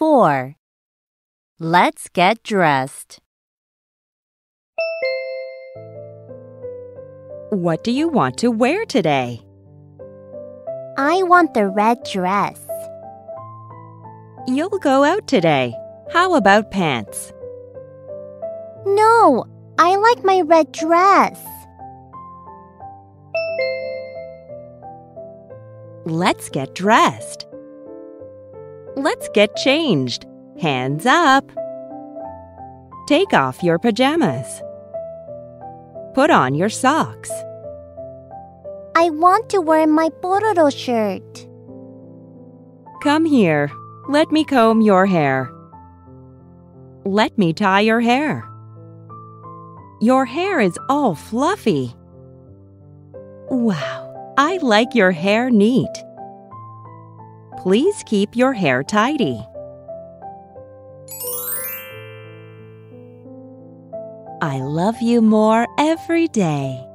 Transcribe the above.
4. Let's get dressed. What do you want to wear today? I want the red dress. You'll go out today. How about pants? No, I like my red dress. Let's get dressed. Let's get changed. Hands up. Take off your pajamas. Put on your socks. I want to wear my Pororo shirt. Come here. Let me comb your hair. Let me tie your hair. Your hair is all fluffy. Wow. I like your hair neat. Please keep your hair tidy. I love you more every day.